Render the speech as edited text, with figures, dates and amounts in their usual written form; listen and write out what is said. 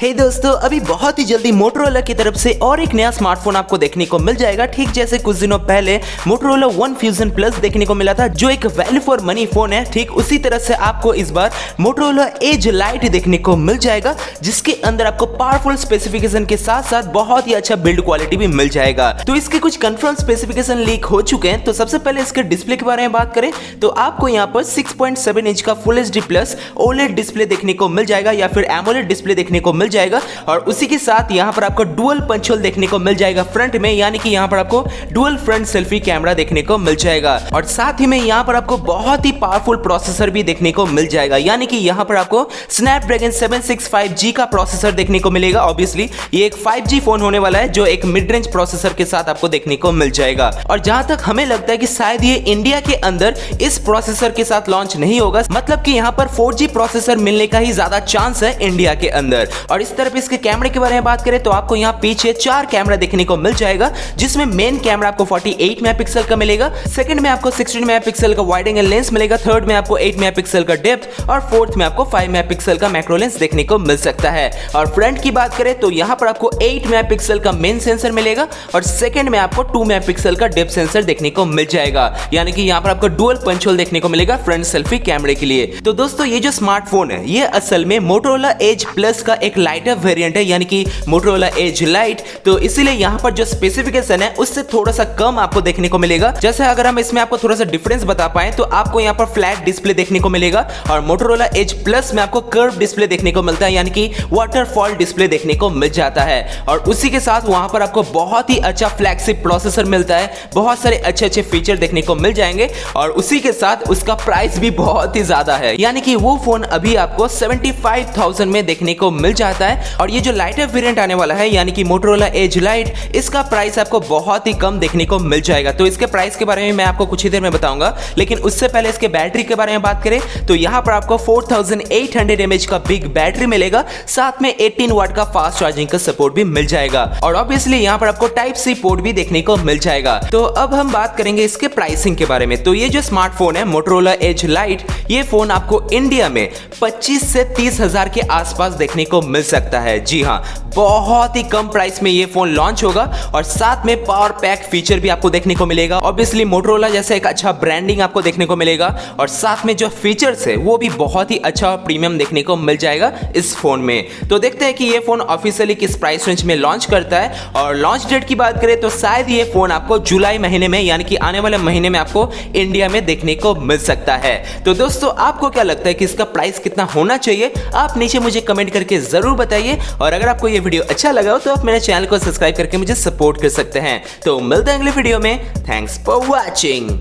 हे दोस्तों, अभी बहुत ही जल्दी मोटोरोला की तरफ से और एक नया स्मार्टफोन आपको देखने को मिल जाएगा। ठीक जैसे कुछ दिनों पहले मोटोरोला वन फ्यूजन प्लस देखने को मिला था, जो एक वैल्यू फॉर मनी फोन है, ठीक उसी तरह से आपको इस बार मोटोरोला एज लाइट देखने को मिल जाएगा, जिसके अंदर आपको पावरफुल स्पेसिफिकेशन के साथ साथ बहुत ही अच्छा बिल्ड क्वालिटी भी मिल जाएगा। तो इसके कुछ कंफर्म स्पेसिफिकेशन लीक हो चुके हैं। तो सबसे पहले इसके डिस्प्ले के बारे में बात करें तो आपको यहाँ पर 6.7 इंच का full HD plus OLED display देखने को मिल जाएगा या फिर एमोलेड डिस्प्ले देखने को जाएगा। और उसी के साथ यहां पर आपको डुअल पंच होल देखने को मिल जाएगा फ्रंट में, यानी कि यहां पर आपको डुअल फ्रंट सेल्फी कैमरा देखने को मिल जाएगा। और साथ ही में यहां पर आपको बहुत ही पावरफुल प्रोसेसर भी देखने को मिल जाएगा, यानी कि यहां पर आपको स्नैपड्रैगन 765G का प्रोसेसर देखने को मिलेगा। ऑब्वियसली ये एक 5G फोन होने वाला है, जो एक मिड रेंज प्रोसेसर के साथ आपको देखने को मिल जाएगा। और जहां तक हमें लगता है कि शायद ये इंडिया के अंदर इस प्रोसेसर के साथ लॉन्च नहीं होगा, मतलब कि यहां पर 4G प्रोसेसर मिलने का ही ज्यादा चांस है इंडिया के अंदर। और इस तरफ इसके कैमरे के बारे में बात करें तो आपको यहाँ पीछे 4 कैमरा देखने को मिल जाएगा, जिसमें मेन कैमरा आपको 48 मेगापिक्सल का मिलेगा, सेकंड में आपको 16 मेगापिक्सल का वाइड एंगल लेंस मिलेगा, थर्ड में आपको 8 मेगापिक्सल का डेप्थ और फोर्थ में आपको 5 मेगापिक्सल का मैक्रो लेंस देखने को मिल सकता है। और फ्रंट की बात करें तो यहाँ पर आपको 8 मेगापिक्सल का मेन सेंसर मिलेगा और सेकंड में आपको 2 मेगापिक्सल का डेप्थ सेंसर देखने को मिल जाएगा, यानी कि यहाँ पर आपको डुअल पंच होल देखने को मिलेगा फ्रंट सेल्फी कैमरे के लिए। तो दोस्तों, ये जो स्मार्टफोन है ये असल में मोटोरोला एज प्लस का एक लाइटर वेरिएंट है, यानी कि मोटोरोला एज लाइट। तो इसीलिए यहाँ पर जो स्पेसिफिकेशन है उससे थोड़ा सा कम आपको देखने को मिलेगा। जैसे अगर हम इसमें आपको थोड़ा सा डिफरेंस बता पाए तो आपको यहाँ पर फ्लैट डिस्प्ले देखने को मिलेगा और मोटोरोला एज प्लस में आपको कर्व डिस्प्ले देखने को मिलता है, यानी कि वाटरफॉल डिस्प्ले देखने को मिल जाता है। और उसी के साथ वहां पर आपको बहुत ही अच्छा फ्लैगशिप प्रोसेसर मिलता है, बहुत सारे अच्छे अच्छे फीचर देखने को मिल जाएंगे। और उसी के साथ उसका प्राइस भी बहुत ही ज्यादा है, यानी कि वो फोन अभी आपको 75,000 में देखने को मिल जाता है। और ये जो लाइटर वेरिएंट आने वाला है, यानी कि मोटोरोला एज लाइट, इसका प्राइस आपको बहुत ही कम देखने को मिल जाएगा। तो इसके प्राइस के बारे में मैं आपको कुछ ही देर में बताऊंगा, लेकिन उससे पहले इसके बैटरी के बारे में बात करें तो यहाँ पर आपको 4800 mAh का बिग बैटरी मिलेगा, साथ में 18 वाट का फास्ट चार्जिंग का सपोर्ट भी मिल जाएगा। और ऑब्वियसली यहाँ पर आपको टाइप सी पोर्ट भी देखने को मिल जाएगा। तो अब हम बात करेंगे इसके प्राइसिंग के बारे में। तो ये जो स्मार्टफोन है मोटोरोला एज लाइट, ये फोन आपको इंडिया में 25 से 30 हजार के आसपास देखने को मिल सकता है। जी हाँ, बहुत ही कम प्राइस में ये फोन लॉन्च होगा और साथ में पावर पैक फीचर भी आपको देखने को मिलेगा। ऑब्वियसली मोटोरोला जैसे एक अच्छा ब्रांडिंग आपको देखने को मिलेगा और साथ में जो फीचर्स है वो भी बहुत ही अच्छा और प्रीमियम देखने को मिल जाएगा इस फोन में। तो देखते हैं कि ये फोन ऑफिशियली किस प्राइस रेंज में लॉन्च करता है। और लॉन्च डेट की बात करें तो शायद ये फोन आपको जुलाई महीने में, यानी कि आने वाले महीने में आपको इंडिया में देखने को मिल सकता है। तो दोस्तों, आपको क्या लगता है कि इसका प्राइस कितना होना चाहिए? आप नीचे मुझे कमेंट करके जरूर बताइए। और अगर आपको ये वीडियो अच्छा लगा हो तो आप मेरे चैनल को सब्सक्राइब करके मुझे सपोर्ट कर सकते हैं। तो मिलते हैं अगले वीडियो में। Thanks for watching.